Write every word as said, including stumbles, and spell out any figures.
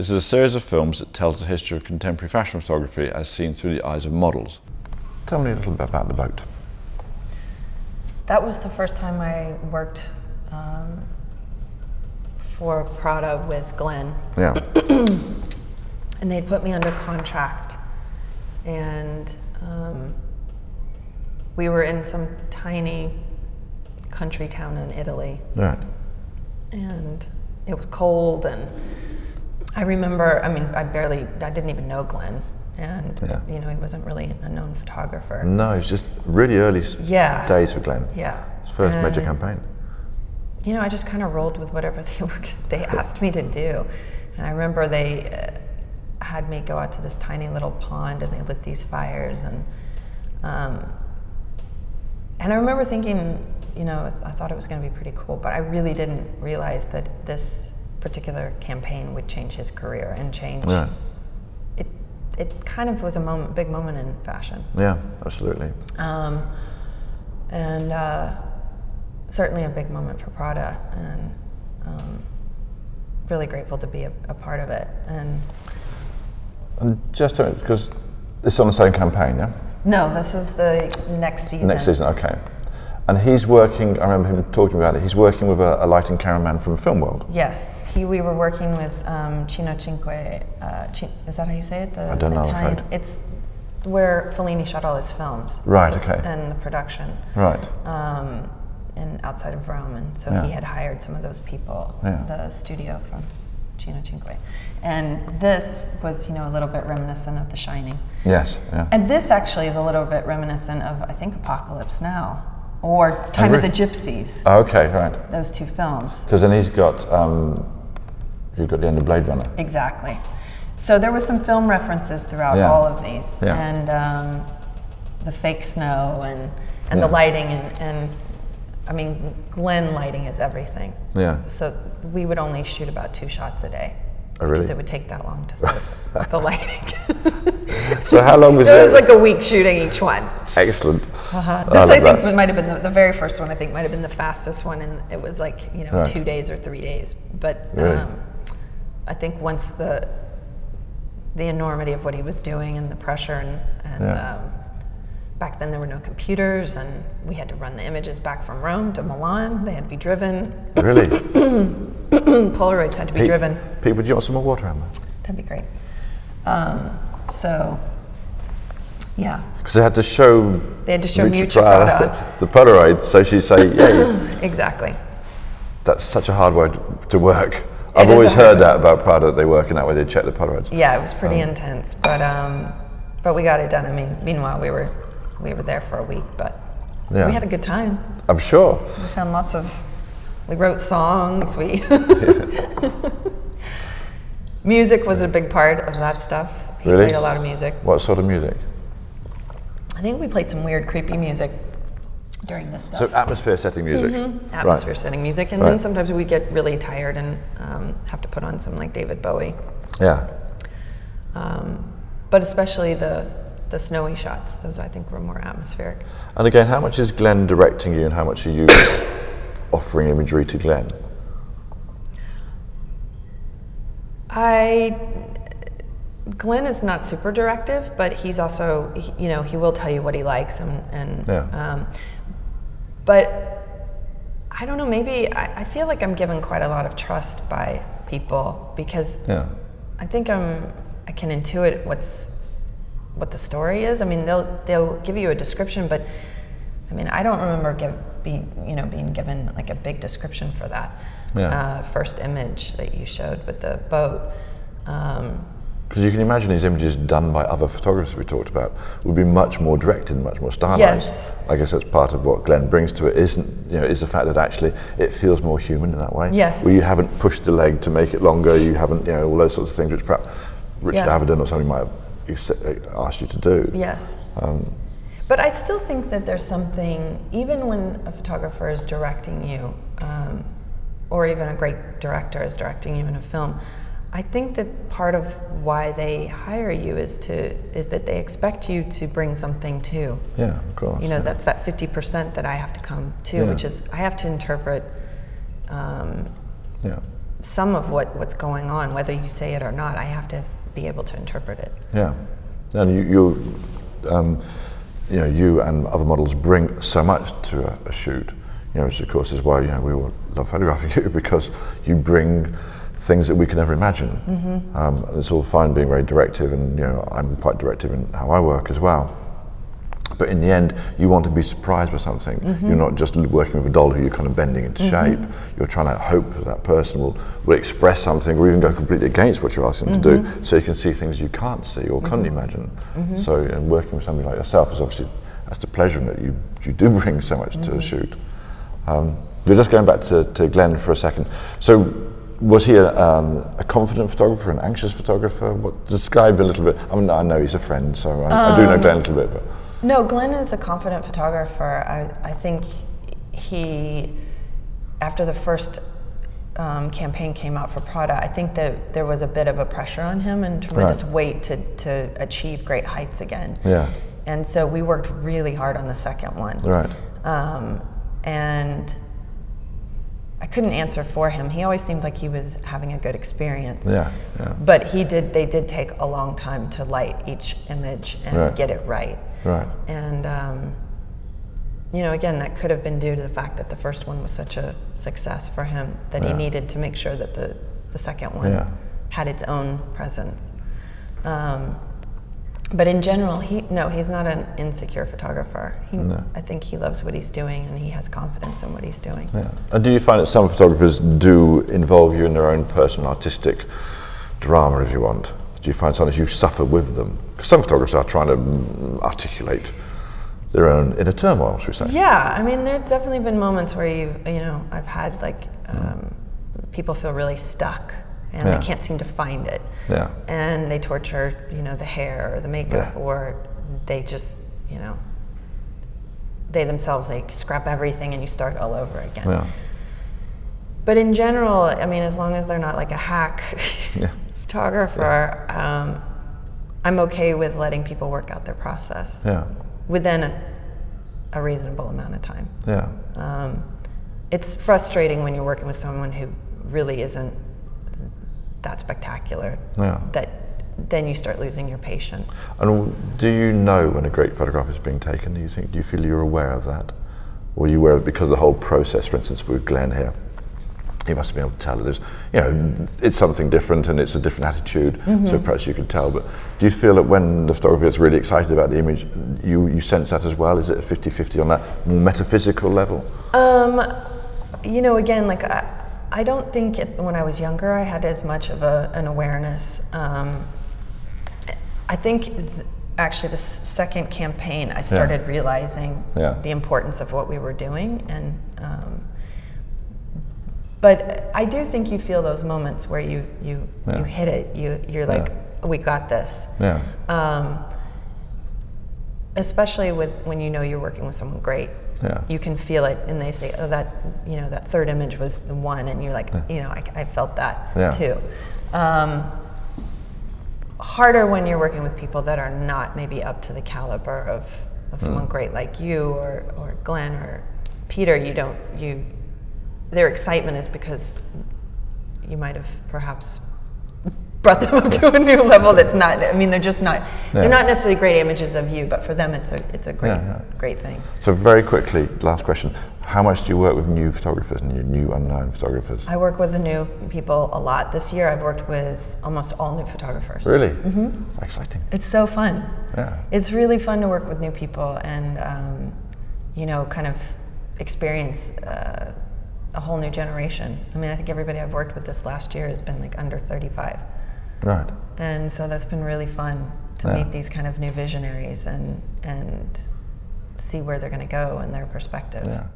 This is a series of films that tells the history of contemporary fashion photography as seen through the eyes of models. Tell me a little bit about the boat. That was the first time I worked um, for Prada with Glen. Yeah. And they put me under contract, and um, we were in some tiny country town in Italy. Right. And it was cold, and I remember, I mean, I barely, I didn't even know Glen. And, yeah. you know, he wasn't really a known photographer. No, it was just really early yeah. days for Glen. Yeah. His first and, major campaign. You know, I just kind of rolled with whatever they, were, they asked me to do. And I remember they uh, had me go out to this tiny little pond, and they lit these fires. And, um, and I remember thinking, you know, I thought it was going to be pretty cool, but I really didn't realize that this particular campaign would change his career and change. Yeah. It it kind of was a moment, big moment in fashion. Yeah, absolutely. Um, and uh, certainly a big moment for Prada, and um, really grateful to be a, a part of it. And, and just because it's on the same campaign, yeah. No, this is the next season. Next season, okay. And he's working, I remember him talking about it, he's working with a, a lighting cameraman from Film World. Yes, he, we were working with um, Cino Cinque, uh, Cin is that how you say it? The, I don't know, Italian, I'm afraid. It's where Fellini shot all his films. Right, okay. And the production. Right. Um, and outside of Rome, and so yeah. he had hired some of those people, yeah. the studio from Cino Cinque. And this was, you know, a little bit reminiscent of The Shining. Yes, yeah. And this actually is a little bit reminiscent of, I think, Apocalypse Now. Or Time of the Gypsies. Oh, okay, right. Those two films. Because then he's got, um, you've got the end of Blade Runner. Exactly. So there were some film references throughout yeah. all of these. Yeah. And um, the fake snow and, and yeah. the lighting and, and, I mean, Glen lighting is everything. Yeah. So we would only shoot about two shots a day. Oh, really? Because it would take that long to set the lighting. So how long was it? It was like a week shooting each one. Excellent. Uh-huh. This I, I think that. might have been the, the very first one. I think might have been the fastest one, and it was like you know right. two days or three days. But really? um, I think once the the enormity of what he was doing and the pressure, and, and yeah. um, back then there were no computers, and we had to run the images back from Rome to Milan. They had to be driven. Really. Polaroids had to be Pete, driven. Pete, would you want some more water, Emma? That'd be great. Um, so, yeah. Because they had to show. They had to show mutual Prada the Polaroid, so she'd say, "Yeah." Exactly. That's such a hard way to work. It I've always heard that about Prada. That they work in that way. They check the Polaroids. Yeah, it was pretty um, intense, but um, but we got it done. I mean, meanwhile we were we were there for a week, but yeah. we had a good time. I'm sure. We found lots of. We wrote songs, we... yeah. Music was a big part of that stuff. He really? Played a lot of music. What sort of music? I think we played some weird, creepy music during this stuff. So atmosphere-setting music? Mm-hmm. Atmosphere-setting right. music. And right. then sometimes we get really tired and um, have to put on some, like, David Bowie. Yeah. Um, but especially the, the snowy shots. Those, I think, were more atmospheric. And again, how much is Glen directing you and how much are you... offering imagery to Glen? I, Glen is not super directive, but he's also, you know, he will tell you what he likes and, and yeah. um, but I don't know, maybe, I, I feel like I'm given quite a lot of trust by people because yeah. I think I'm, I can intuit what's, what the story is. I mean, they'll, they'll give you a description, but I mean, I don't remember give, be, you know, being given like a big description for that yeah. uh, first image that you showed with the boat. Because um, you can imagine these images done by other photographers we talked about would be much more directed, much more stylized. Yes. I guess that's part of what Glen brings to it, isn't, you know, is the fact that actually it feels more human in that way. Yes. Where you haven't pushed the leg to make it longer, you haven't, you know, all those sorts of things which perhaps Richard yeah. Avedon or somebody might have asked you to do. Yes. Um, But I still think that there's something, even when a photographer is directing you, um, or even a great director is directing you in a film, I think that part of why they hire you is to is that they expect you to bring something too. Yeah, of course. You know, yeah. that's that fifty percent that I have to come to, yeah. which is I have to interpret um, yeah. some of what, what's going on, whether you say it or not, I have to be able to interpret it. Yeah, and you, you, um, you know, you and other models bring so much to a, a shoot, you know, which of course is why, you know, we all love photographing you, because you bring things that we can never imagine. Mm-hmm. Um, it's all fine being very directive, and you know, I'm quite directive in how I work as well. But in the end, you want to be surprised by something. Mm-hmm. You're not just working with a doll who you're kind of bending into mm-hmm. shape. You're trying to hope that that person will, will express something, or even go completely against what you're asking mm-hmm. them to do, so you can see things you can't see or mm-hmm. couldn't imagine. Mm-hmm. So, and working with somebody like yourself is obviously, that's the pleasure in it. You, you do bring so much mm-hmm. to a shoot. Um, but just going back to, to Glen for a second. So, was he a, um, a confident photographer, an anxious photographer? What, describe a little bit. I mean, I know he's a friend, so I, um, I do know Glen a little bit. But. No, Glen is a confident photographer. I, I think he, after the first um, campaign came out for Prada, I think that there was a bit of a pressure on him and tremendous right. weight to, to achieve great heights again. Yeah. And so we worked really hard on the second one. Right. Um, and I couldn't answer for him. He always seemed like he was having a good experience. Yeah, yeah. But he did, they did take a long time to light each image and right. get it right. Right. And, um, you know, again, that could have been due to the fact that the first one was such a success for him that yeah. he needed to make sure that the, the second one yeah. had its own presence. Um, but in general, he no, he's not an insecure photographer. He, no. I think he loves what he's doing, and he has confidence in what he's doing. Yeah. And do you find that some photographers do involve you in their own personal artistic drama, if you want? Do you find sometimes you suffer with them? Because some photographers are trying to articulate their own inner turmoil, should we say? Yeah, I mean, there's definitely been moments where you've, you know, I've had like um, mm. people feel really stuck and yeah. they can't seem to find it. Yeah. And they torture, you know, the hair or the makeup, yeah. or they just, you know, they themselves, they scrap everything and you start all over again. Yeah. But in general, I mean, as long as they're not like a hack, yeah. photographer, um, I'm okay with letting people work out their process yeah. within a, a reasonable amount of time. Yeah, um, it's frustrating when you're working with someone who really isn't that spectacular. Yeah, that then you start losing your patience. And do you know when a great photograph is being taken? Do you think? Do you feel you're aware of that, or are you aware of it because of the whole process? For instance, with Glen here. You must be able to tell it is, you know, it's something different and it's a different attitude, mm-hmm. so perhaps you can tell. But do you feel that when the photographer is really excited about the image, you, you sense that as well? Is it a fifty fifty on that metaphysical level? Um, you know, again, like, I, I don't think it, when I was younger I had as much of a, an awareness. Um, I think th actually the second campaign I started yeah. realizing yeah. the importance of what we were doing, and um, but I do think you feel those moments where you you, yeah. you hit it. You you're like, yeah. we got this. Yeah. Um, especially with when you know you're working with someone great. Yeah. You can feel it, and they say, oh, that you know that third image was the one, and you're like, yeah. you know, I, I felt that yeah. too. Um, harder when you're working with people that are not maybe up to the caliber of of mm. someone great like you or or Glen or Peter. You don't you. Their excitement is because you might have perhaps brought them up to a new level that's not, I mean, they're just not, yeah. they're not necessarily great images of you, but for them it's a, it's a great, yeah, yeah. great thing. So very quickly, last question, how much do you work with new photographers and new unknown photographers? I work with the new people a lot. This year I've worked with almost all new photographers. Really? Mm-hmm. Exciting. It's so fun. Yeah. It's really fun to work with new people and, um, you know, kind of experience uh, a whole new generation. I mean, I think everybody I've worked with this last year has been like under thirty-five. Right. And so that's been really fun to yeah. meet these kind of new visionaries and, and see where they're going to go and their perspective. Yeah.